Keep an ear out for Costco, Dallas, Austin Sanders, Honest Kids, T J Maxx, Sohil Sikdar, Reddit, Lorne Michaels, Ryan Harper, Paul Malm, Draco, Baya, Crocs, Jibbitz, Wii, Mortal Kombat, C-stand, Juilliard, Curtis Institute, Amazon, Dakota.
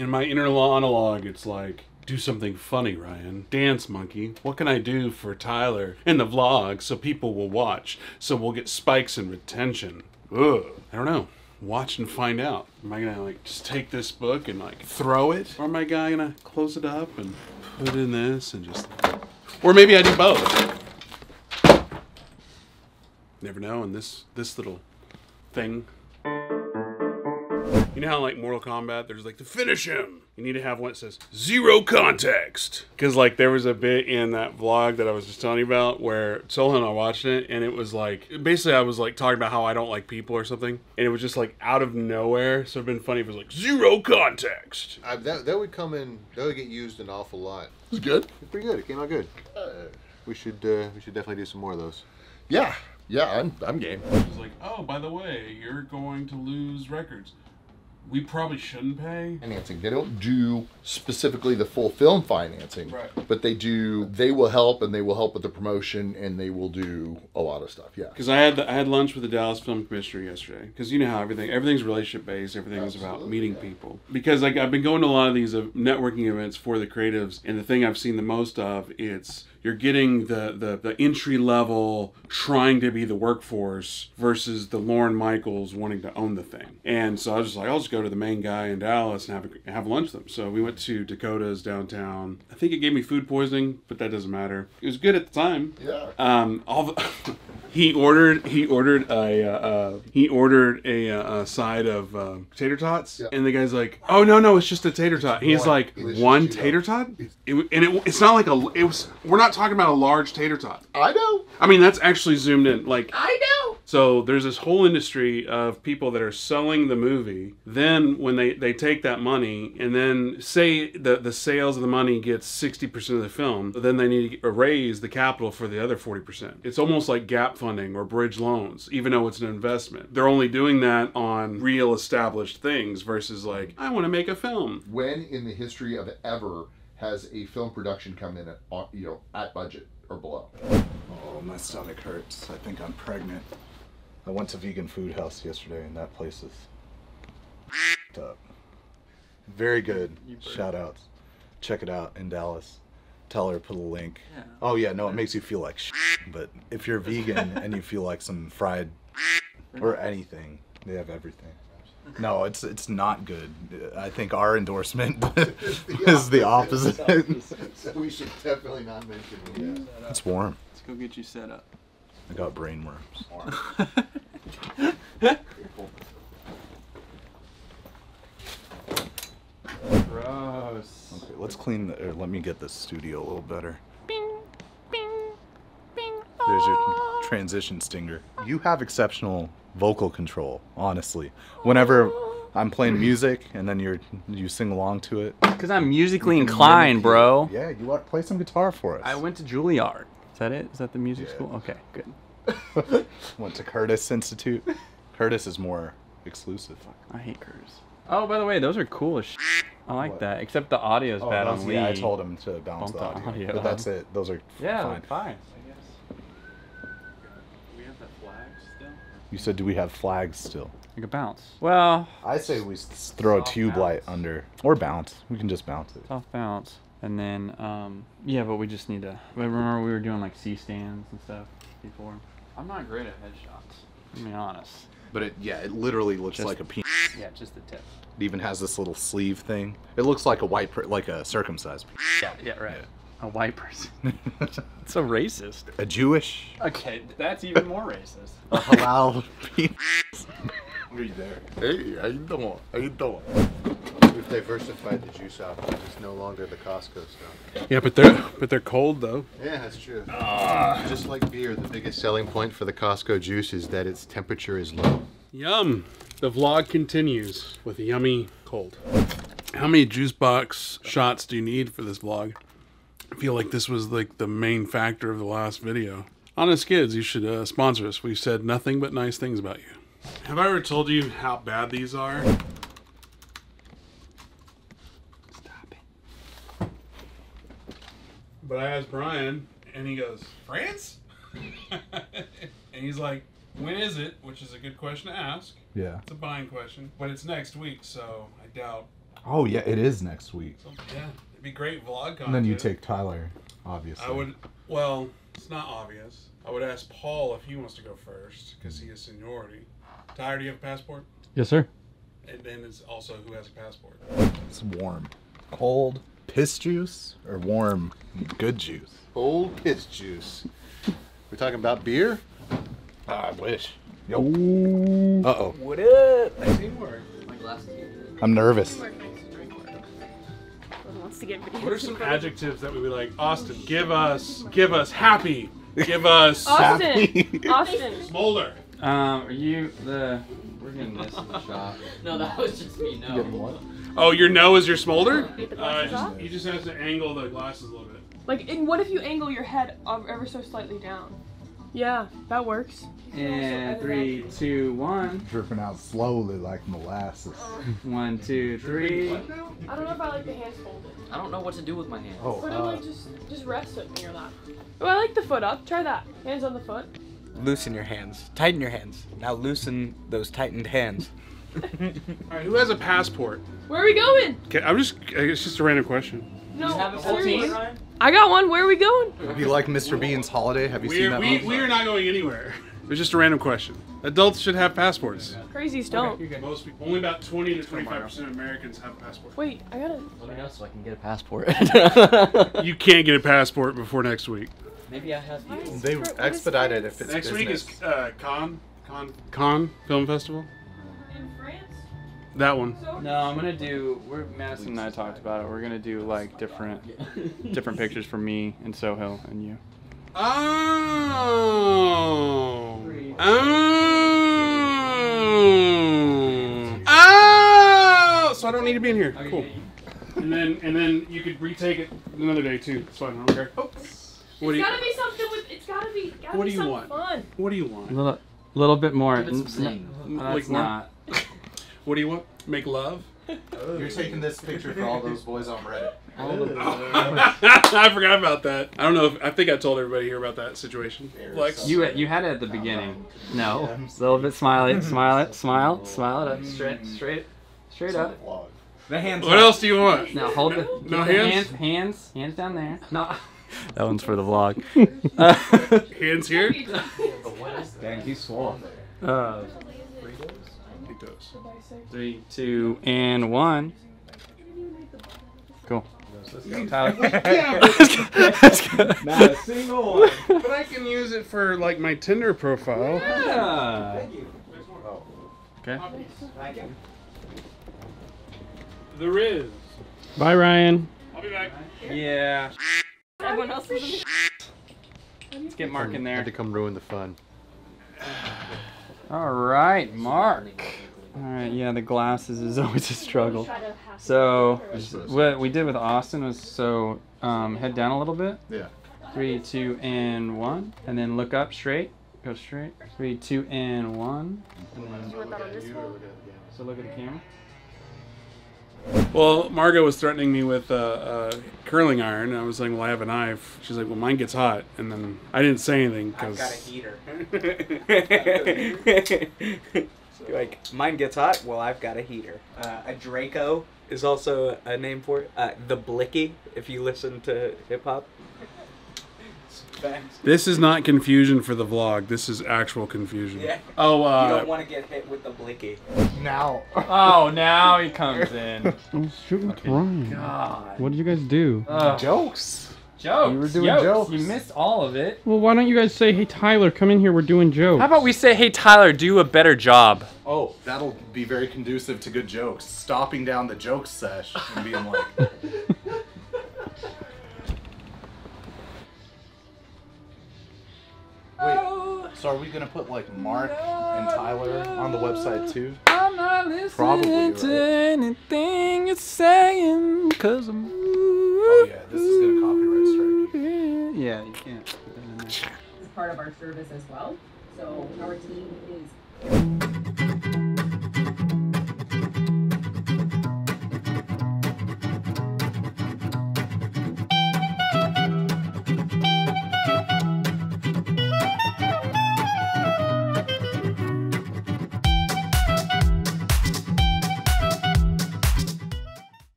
in my inner monologue, it's like, do something funny, Ryan. Dance, monkey. What can I do for Tyler in the vlog so people will watch, so we'll get spikes in retention? Ugh. I don't know. Watch and find out. Am I gonna like just take this book and like throw it? Or am I gonna close it up and put in this and just... Or maybe I do both. Never know in this little thing. You know how like Mortal Kombat, there's like to finish him. You need to have one that says zero context. Cause like there was a bit in that vlog that I was just telling you about where Sohil and I watched it, and it was like, basically I was like talking about how I don't like people or something, and it was just like out of nowhere. So it'd been funny if it was like zero context. That would come in, that would get used an awful lot. It's good. It's pretty good, it came out good. We should definitely do some more of those. Yeah. Yeah, I'm game. It's like, oh, by the way, you're going to lose records. We probably shouldn't pay financing. They don't do specifically the full film financing, right? But they do. They will help, and they will help with the promotion, and they will do a lot of stuff. Yeah. Because I had lunch with the Dallas Film Commissioner yesterday. Because you know how everything's relationship based. Everything's about meeting people. Because like I've been going to a lot of these networking events for the creatives, and the thing I've seen the most of it's you're getting the entry level trying to be the workforce versus the Lorne Michaels wanting to own the thing. And so I was just like, I'll just go to the main guy in Dallas and have lunch with them. So we went to Dakota's downtown. I think it gave me food poisoning, but that doesn't matter. It was good at the time. Yeah. He ordered a side of tater tots, yeah. And the guy's like, "Oh no, it's just a tater tot." He's like, "One tater tot?" It's not like a. It was. We're not talking about a large tater tot. I know. I mean, that's actually zoomed in. Like I know. So there's this whole industry of people that are selling the movie. Then when they take that money and then say the sales of the money gets 60% of the film, then they need to raise the capital for the other 40%. It's almost like gap funding or bridge loans, even though it's an investment. They're only doing that on real established things versus like, I want to make a film. When in the history of ever has a film production come in at budget or below? Oh, my stomach hurts. I think I'm pregnant. I went to Vegan Food House yesterday, and that place is up. Very good. Shout outs. Check it out in Dallas. Tell her, put a link. Yeah. Oh yeah, no, it makes you feel like shit, but if you're vegan and you feel like some fried or anything, they have everything. No, it's not good. I think our endorsement is the opposite. So we should definitely not mention it. Yeah. It's warm. Let's go get you set up. I got brain worms. Gross. Okay, let's clean let me get this studio a little better. Bing, bing, bing. There's your transition stinger. You have exceptional vocal control, honestly. Whenever I'm playing music and then you sing along to it. Because I'm musically inclined, bro. Yeah, you want to play some guitar for us. I went to Juilliard. Is that it? Is that the music school? Okay, good. Went to Curtis Institute. Curtis is more exclusive. I hate Curtis. Oh, by the way, those are cool as shit. I like that, except the audio is bad on Wii. Yeah, I told him to balance the audio. But that's it. Those are fine. I guess. Do we have the flag still? You said, do we have flags still? Like a bounce. Well, I say we throw a tube light under. Or bounce. We can just bounce it. Soft bounce. And then, yeah, but we just need to... Remember we were doing like C-stands and stuff before? I'm not great at headshots. I'm being honest. But it literally looks just like a penis. Yeah, just the tip. It even has this little sleeve thing. It looks like a circumcised penis. Yeah, right. Yeah. A white person. It's so racist. A Jewish. Okay, that's even more racist. A halal penis. Are you there? Hey, how you doing? How you doing? We've diversified the juice outlet. It's no longer the Costco stuff. Yeah, but they're cold though. Yeah, that's true. Just like beer, the biggest selling point for the Costco juice is that its temperature is low. Yum! The vlog continues with a yummy cold. How many juice box shots do you need for this vlog? I feel like this was like the main factor of the last video. Honest Kids, you should sponsor us. We've said nothing but nice things about you. Have I ever told you how bad these are? But I asked Brian, and he goes, France? And he's like, when is it? Which is a good question to ask. Yeah. It's a buying question. But it's next week, so I doubt Oh yeah, it is next week. Yeah, it'd be great vlog content. And then you take Tyler, obviously. I would. Well, it's not obvious. I would ask Paul if he wants to go first because he has seniority. Tyler, do you have a passport? Yes, sir. And then it's also who has a passport. It's warm, cold piss juice or warm good juice. Cold piss juice. We're talking about beer. I wish. Yo. Uh oh. What up? I'm nervous. What are some adjectives that we would like? Austin, give us happy, give us Austin, Austin, Smolder. Are you the? We're getting this in the shop. No, that was just me. No. Oh, your no is your Smolder. You just have to angle the glasses a little bit. Like, and what if you angle your head ever so slightly down? Yeah, that works. And 3, 2, 1. Dripping out slowly like molasses. 1, 2, 3. I don't know if I like the hands folded. I don't know what to do with my hands. Oh, but like just rest it in your lap. Oh, I like the foot up. Try that. Hands on the foot. Loosen your hands. Tighten your hands. Now loosen those tightened hands. All right, who has a passport? Where are we going? I'm just. It's just a random question. No, seriously. I got one. Where are we going? It'd be like Mr. Bean's Holiday. Have you seen that movie? We are not going anywhere. It's just a random question. Adults should have passports. Crazies don't. Okay, most people, only about 20 to 25% of Americans have passports. Wait, I gotta... Let me know so I can get a passport. You can't get a passport before next week. Maybe I have to. They expedite it if it's next business. Week is Con Film Festival. In France? That one. No, I'm gonna do. We're Madison and I talked about it. We're gonna do like different pictures for me and Sohil and you. Oh. Oh. Oh. So I don't need to be in here. Cool. And then you could retake it another day too. So I don't care. Oh. It's gotta be something fun. What do you want? A little bit more. Like not. What do you want? Make love? Oh. You're taking this picture for all those boys on Reddit. I forgot about that. I don't know if I think I told everybody here about that situation. Flex. You had it at the beginning. No. Yeah, a little bit smile it up. Straight up. The hands. What else do you want? Now hold it. No hands? Hands down there. No. That one's for the vlog. Hands here? Dang, he's swollen. 3, 2, and 1. Cool. Tyler. Not a single one. But I can use it for like my Tinder profile. Yeah. Thank you. Okay. Thank you. The Riz. Bye, Ryan. I'll be back. Yeah. Everyone else is. Let's get Mark in there. I had to come ruin the fun. All right, Mark. All right, yeah, the glasses is always a struggle. So what we did with Austin was head down a little bit. Yeah. 3, 2, and 1, and then look up straight. Go straight. 3, 2, and 1. And then so look at the camera. Well, Margo was threatening me with a curling iron. I was like, well, I have a knife. She's like, well, mine gets hot. And then I didn't say anything because... I've got a heater. You're like, mine gets hot? Well, I've got a heater. A Draco is also a name for it. The Blicky, if you listen to hip-hop. This is not confusion for the vlog. This is actual confusion. Yeah. Oh, you don't want to get hit with the Blicky. Now. Oh, now he comes in. I'm shooting Ryan. God. What did you guys do? Jokes. Jokes. You were doing jokes. You missed all of it. Well, why don't you guys say, hey, Tyler, come in here. We're doing jokes. How about we say, hey, Tyler, do a better job? Oh, that'll be very conducive to good jokes. Stopping down the joke sesh and being like... Wait, so are we going to put like Mark and Tyler on the website too? I'm not listening to anything you're saying because I'm... Oh yeah, this is going to copyright strike. Yeah, you can't. It's part of our service as well, so our team is...